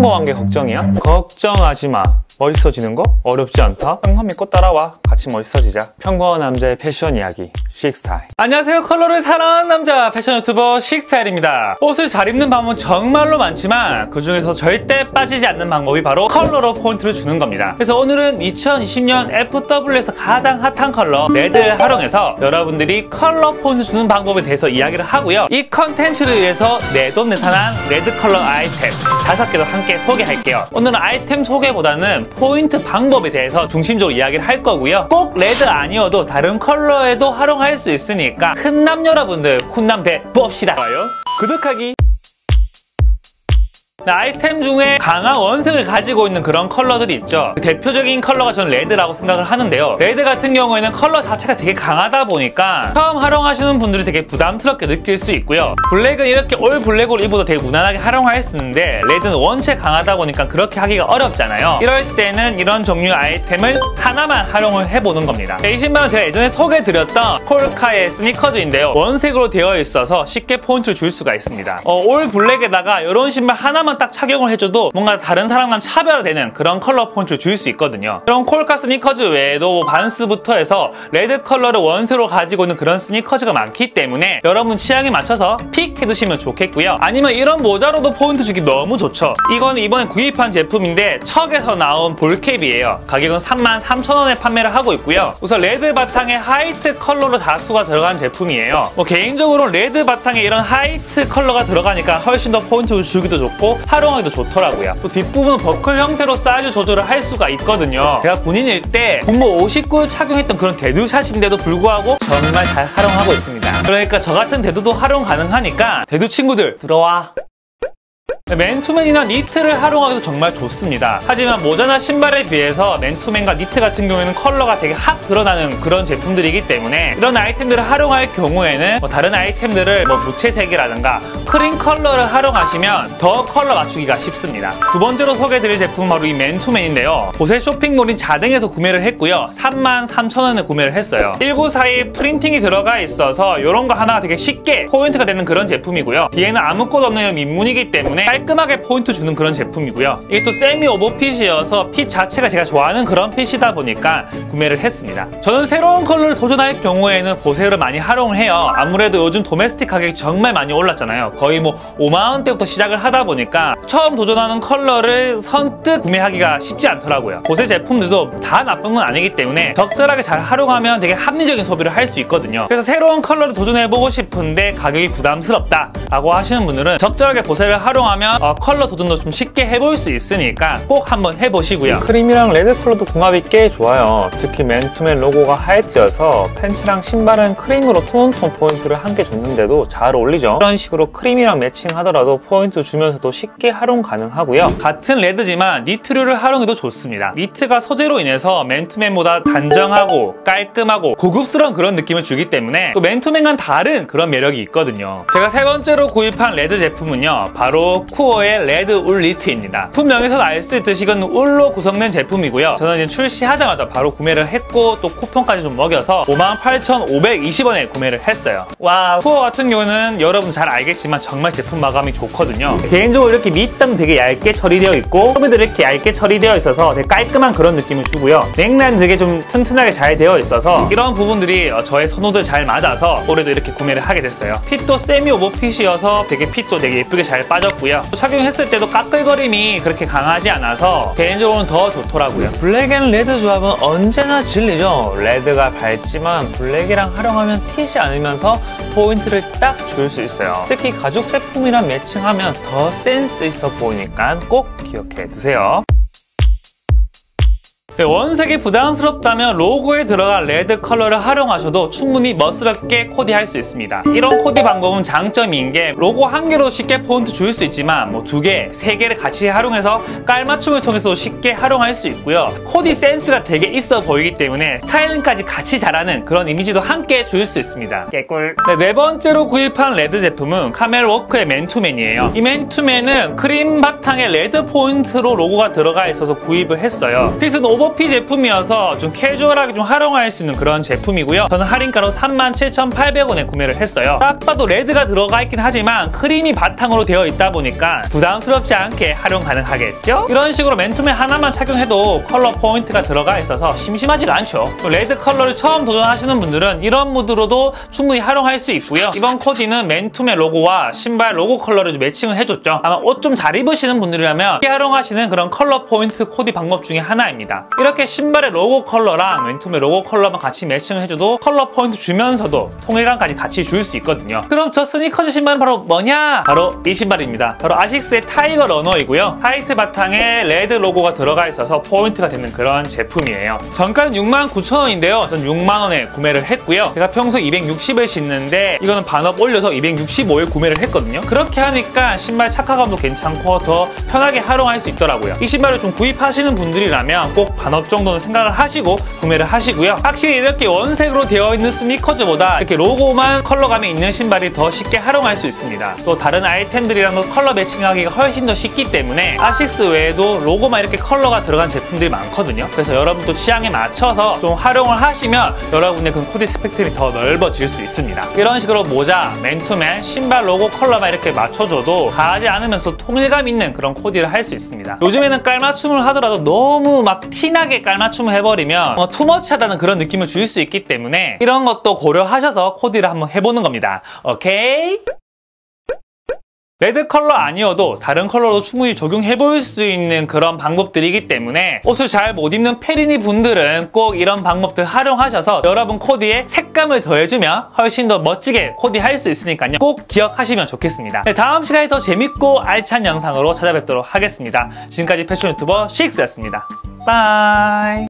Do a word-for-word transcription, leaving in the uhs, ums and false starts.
평범한 게 걱정이야? 걱정하지 마. 멋있어지는 거? 어렵지 않다? 평범히 꽃 따라와. 같이 멋있어지자. 평범한 남자의 패션 이야기, 식스타일. 안녕하세요. 컬러를 사랑하는 남자, 패션 유튜버 식스타일입니다. 옷을 잘 입는 방법은 정말로 많지만 그중에서 절대 빠지지 않는 방법이 바로 컬러로 포인트를 주는 겁니다. 그래서 오늘은 이천이십 년 에프 더블유에서 가장 핫한 컬러 레드를 활용해서 여러분들이 컬러 포인트 주는 방법에 대해서 이야기를 하고요. 이 컨텐츠를 위해서 내돈내산한 레드 컬러 아이템 다섯 개도 함께 소개할게요. 오늘은 아이템 소개보다는 포인트 방법에 대해서 중심적으로 이야기를 할 거고요. 꼭 레드 아니어도 다른 컬러에도 활용할 수 있으니까 훈남 여러분들 훈남대 봅시다. 좋아요, 구독하기. 아이템 중에 강한 원색을 가지고 있는 그런 컬러들이 있죠. 그 대표적인 컬러가 저는 레드라고 생각을 하는데요. 레드 같은 경우에는 컬러 자체가 되게 강하다 보니까 처음 활용하시는 분들이 되게 부담스럽게 느낄 수 있고요. 블랙은 이렇게 올 블랙으로 입어도 되게 무난하게 활용할 수 있는데 레드는 원체 강하다 보니까 그렇게 하기가 어렵잖아요. 이럴 때는 이런 종류의 아이템을 하나만 활용을 해보는 겁니다. 이 신발은 제가 예전에 소개드렸던 콜카의 스니커즈인데요. 원색으로 되어 있어서 쉽게 포인트를 줄 수가 있습니다. 어, 올 블랙에다가 이런 신발 하나만 딱 착용을 해줘도 뭔가 다른 사람과는 차별화되는 그런 컬러 포인트를 줄 수 있거든요. 그런 콜카 스니커즈 외에도 반스부터 해서 레드 컬러를 원색으로 가지고 있는 그런 스니커즈가 많기 때문에 여러분 취향에 맞춰서 픽 해두시면 좋겠고요. 아니면 이런 모자로도 포인트 주기 너무 좋죠. 이건 이번에 구입한 제품인데 척에서 나온 볼캡이에요. 가격은 삼만 삼천 원에 판매를 하고 있고요. 우선 레드 바탕에 화이트 컬러로 다수가 들어간 제품이에요. 뭐 개인적으로 레드 바탕에 이런 화이트 컬러가 들어가니까 훨씬 더 포인트를 주기도 좋고 활용하기도 좋더라고요. 또 뒷부분 버클 형태로 사이즈 조절을 할 수가 있거든요. 제가 군인일 때 군무 오십구 착용했던 그런 대두샷인데도 불구하고 정말 잘 활용하고 있습니다. 그러니까 저 같은 대두도 활용 가능하니까 대두 친구들 들어와. 맨투맨이나 니트를 활용하기도 정말 좋습니다. 하지만 모자나 신발에 비해서 맨투맨과 니트 같은 경우에는 컬러가 되게 확 드러나는 그런 제품들이기 때문에 이런 아이템들을 활용할 경우에는 뭐 다른 아이템들을 뭐 무채색이라든가 크림 컬러를 활용하시면 더 컬러 맞추기가 쉽습니다. 두 번째로 소개해드릴 제품은 바로 이 맨투맨인데요. 보세 쇼핑몰인 자등에서 구매를 했고요. 삼만 삼천 원에 구매를 했어요. 일구사이 프린팅이 들어가 있어서 이런 거 하나가 되게 쉽게 포인트가 되는 그런 제품이고요. 뒤에는 아무것도 없는 이런 민문이기 때문에 깔끔하게 포인트 주는 그런 제품이고요. 이게 또 세미 오버핏이어서 핏 자체가 제가 좋아하는 그런 핏이다 보니까 구매를 했습니다. 저는 새로운 컬러를 도전할 경우에는 보세를 많이 활용을 해요. 아무래도 요즘 도메스틱 가격이 정말 많이 올랐잖아요. 거의 뭐 오만 원대부터 시작을 하다 보니까 처음 도전하는 컬러를 선뜻 구매하기가 쉽지 않더라고요. 보세 제품들도 다 나쁜 건 아니기 때문에 적절하게 잘 활용하면 되게 합리적인 소비를 할 수 있거든요. 그래서 새로운 컬러를 도전해보고 싶은데 가격이 부담스럽다 라고 하시는 분들은 적절하게 보세를 활용하면 어, 컬러 도전도 좀 쉽게 해볼 수 있으니까 꼭 한번 해보시고요. 크림이랑 레드 컬러도 궁합이 꽤 좋아요. 특히 맨투맨 로고가 화이트여서 팬츠랑 신발은 크림으로 톤온톤 포인트를 함께 줬는데도 잘 어울리죠. 이런 식으로 크림이랑 매칭하더라도 포인트 주면서도 쉽게 활용 가능하고요. 같은 레드지만 니트류를 활용해도 좋습니다. 니트가 소재로 인해서 맨투맨보다 단정하고 깔끔하고 고급스러운 그런 느낌을 주기 때문에 또 맨투맨과는 다른 그런 매력이 있거든요. 제가 세 번째로 구입한 레드 제품은요, 바로 쿠어의 레드 울 니트입니다. 품명에서 알 수 있듯이 이건 울로 구성된 제품이고요. 저는 이제 출시하자마자 바로 구매를 했고 또 쿠폰까지 좀 먹여서 오만 팔천 오백 이십 원에 구매를 했어요. 와, 쿠어 같은 경우는 여러분 잘 알겠지만 정말 제품 마감이 좋거든요. 개인적으로 이렇게 밑단 되게 얇게 처리되어 있고 소매도 이렇게 얇게 처리되어 있어서 되게 깔끔한 그런 느낌을 주고요. 넥라인 되게 좀 튼튼하게 잘 되어 있어서 이런 부분들이 저의 선호도에 잘 맞아서 올해도 이렇게 구매를 하게 됐어요. 핏도 세미 오버핏이어서 되게 핏도 되게 예쁘게 잘 빠졌고요. 착용했을 때도 까끌거림이 그렇게 강하지 않아서 개인적으로는 더 좋더라고요. 블랙 앤 레드 조합은 언제나 진리죠. 레드가 밝지만 블랙이랑 활용하면 튀지 않으면서 포인트를 딱 줄 수 있어요. 특히 가죽 제품이랑 매칭하면 더 센스 있어 보이니까 꼭 기억해 두세요. 네, 원색이 부담스럽다면 로고에 들어간 레드 컬러를 활용하셔도 충분히 멋스럽게 코디할 수 있습니다. 이런 코디 방법은 장점인 게 로고 한 개로 쉽게 포인트 줄 수 있지만 뭐 두 개, 세 개를 같이 활용해서 깔맞춤을 통해서도 쉽게 활용할 수 있고요. 코디 센스가 되게 있어 보이기 때문에 스타일링까지 같이 잘하는 그런 이미지도 함께 줄 수 있습니다. 개꿀. 네, 네 번째로 구입한 레드 제품은 카멜워크의 맨투맨이에요. 이 맨투맨은 크림 바탕에 레드 포인트로 로고가 들어가 있어서 구입을 했어요. 핏은 오버 소피 제품이어서 좀 캐주얼하게 좀 활용할 수 있는 그런 제품이고요. 저는 할인가로 삼만 칠천팔백 원에 구매를 했어요. 딱 봐도 레드가 들어가 있긴 하지만 크림이 바탕으로 되어 있다 보니까 부담스럽지 않게 활용 가능하겠죠? 이런 식으로 맨투맨 하나만 착용해도 컬러 포인트가 들어가 있어서 심심하지가 않죠. 레드 컬러를 처음 도전하시는 분들은 이런 무드로도 충분히 활용할 수 있고요. 이번 코디는 맨투맨 로고와 신발 로고 컬러를 매칭을 해줬죠. 아마 옷 좀 잘 입으시는 분들이라면 쉽게 활용하시는 그런 컬러 포인트 코디 방법 중에 하나입니다. 이렇게 신발의 로고 컬러랑 맨투맨 로고 컬러만 같이 매칭을 해줘도 컬러 포인트 주면서도 통일감까지 같이 줄 수 있거든요. 그럼 저 스니커즈 신발은 바로 뭐냐? 바로 이 신발입니다. 바로 아식스의 타이거 러너이고요. 화이트 바탕에 레드 로고가 들어가 있어서 포인트가 되는 그런 제품이에요. 정가는 육만 구천 원인데요. 전 육만 원에 구매를 했고요. 제가 평소 이백육십을 신는데 이거는 반업 올려서 이백육십오에 구매를 했거든요. 그렇게 하니까 신발 착화감도 괜찮고 더 편하게 활용할 수 있더라고요. 이 신발을 좀 구입하시는 분들이라면 꼭 반업 정도는 생각을 하시고 구매를 하시고요. 확실히 이렇게 원색으로 되어 있는 스니커즈보다 이렇게 로고만 컬러감이 있는 신발이 더 쉽게 활용할 수 있습니다. 또 다른 아이템들이랑도 컬러 매칭하기가 훨씬 더 쉽기 때문에 아식스 외에도 로고만 이렇게 컬러가 들어간 제품들이 많거든요. 그래서 여러분도 취향에 맞춰서 좀 활용을 하시면 여러분의 그 코디 스펙트럼이 더 넓어질 수 있습니다. 이런 식으로 모자, 맨투맨, 신발 로고 컬러만 이렇게 이렇게 맞춰줘도 과하지 않으면서 통일감 있는 그런 코디를 할 수 있습니다. 요즘에는 깔맞춤을 하더라도 너무 막 티나게 깔맞춤을 해버리면 어, 투머치하다는 그런 느낌을 줄 수 있기 때문에 이런 것도 고려하셔서 코디를 한번 해보는 겁니다. 오케이? 레드 컬러 아니어도 다른 컬러로 충분히 적용해볼 수 있는 그런 방법들이기 때문에 옷을 잘 못 입는 페리니 분들은 꼭 이런 방법들 활용하셔서 여러분 코디에 색감을 더해주면 훨씬 더 멋지게 코디할 수 있으니까요. 꼭 기억하시면 좋겠습니다. 네, 다음 시간에 더 재밌고 알찬 영상으로 찾아뵙도록 하겠습니다. 지금까지 패션 유튜버 식스였습니다. 빠이.